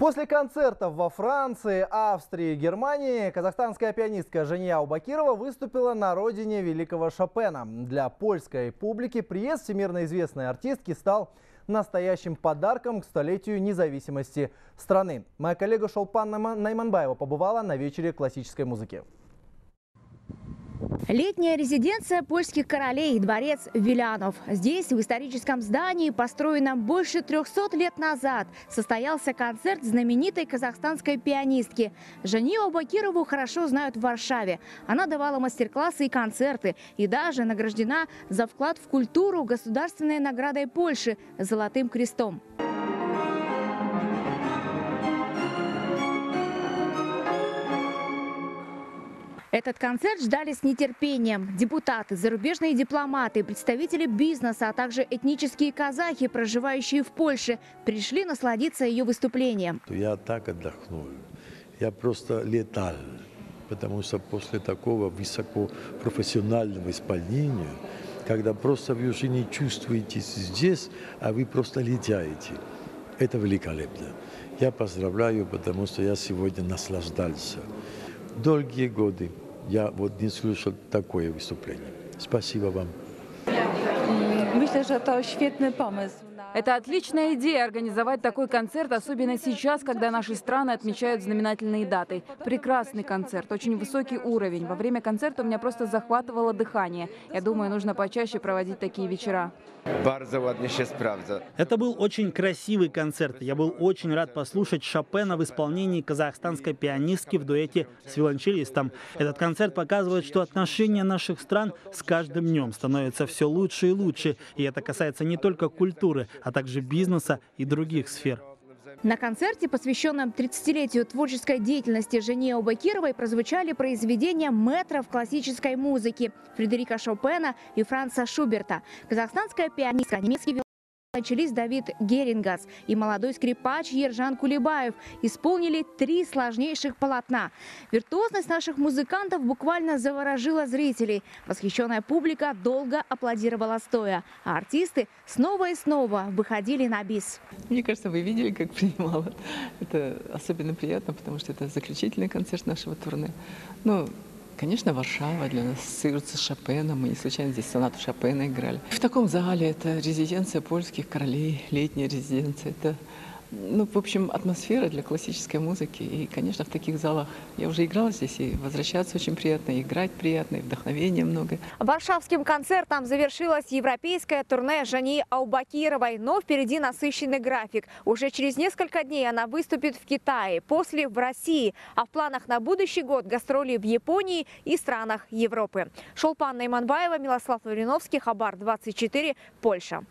После концертов во Франции, Австрии и Германии казахстанская пианистка Жания Аубакирова выступила на родине великого Шопена. Для польской публики приезд всемирно известной артистки стал настоящим подарком к столетию независимости страны. Моя коллега Шолпан Найманбаева побывала на вечере классической музыки. Летняя резиденция польских королей, дворец Вилянов. Здесь, в историческом здании, построенном больше 300 лет назад, состоялся концерт знаменитой казахстанской пианистки. Жанию Аубакирову хорошо знают в Варшаве. Она давала мастер-классы и концерты, и даже награждена за вклад в культуру государственной наградой Польши «Золотым крестом». Этот концерт ждали с нетерпением. Депутаты, зарубежные дипломаты, представители бизнеса, а также этнические казахи, проживающие в Польше, пришли насладиться ее выступлением. Я так отдохнул. Я просто летал. Потому что после такого высокопрофессионального исполнения, когда просто вы уже не чувствуетесь здесь, а вы просто летаете, это великолепно. Я поздравляю, потому что я сегодня наслаждался. Долгие годы я вот не слышал такое выступление. Спасибо вам. Это отличная идея организовать такой концерт, особенно сейчас, когда наши страны отмечают знаменательные даты. Прекрасный концерт, очень высокий уровень. Во время концерта у меня просто захватывало дыхание. Я думаю, нужно почаще проводить такие вечера. Это был очень красивый концерт. Я был очень рад послушать Шопена в исполнении казахстанской пианистки в дуэте с виолончелистом. Этот концерт показывает, что отношения наших стран с каждым днем становятся все лучше и лучше. И это касается не только культуры, а также бизнеса и других сфер. На концерте, посвященном 30-летию творческой деятельности Жании Аубакировой, прозвучали произведения мэтров классической музыки Фредерика Шопена и Франца Шуберта. Казахстанская пианистка, немецкий виолончелист Давид Герингас и молодой скрипач Ержан Кулебаев исполнили три сложнейших полотна. Виртуозность наших музыкантов буквально заворожила зрителей. Восхищенная публика долго аплодировала стоя, а артисты снова и снова выходили на бис. Мне кажется, вы видели, как принимала. Это особенно приятно, потому что это заключительный концерт нашего турне. Ну, конечно, Варшава для нас ассоциируется с Шопеном. Мы не случайно здесь сонату Шопена играли. В таком зале это резиденция польских королей, летняя резиденция. Это, ну, в общем, атмосфера для классической музыки. И, конечно, в таких залах я уже играла здесь, и возвращаться очень приятно, и играть приятно, и вдохновения много. Варшавским концертом завершилось европейское турне Жании Аубакировой, но впереди насыщенный график. Уже через несколько дней она выступит в Китае, после в России, а в планах на будущий год гастроли в Японии и странах Европы. Шолпан Найманбаева, Милослав Мариновский, Хабар 24, Польша.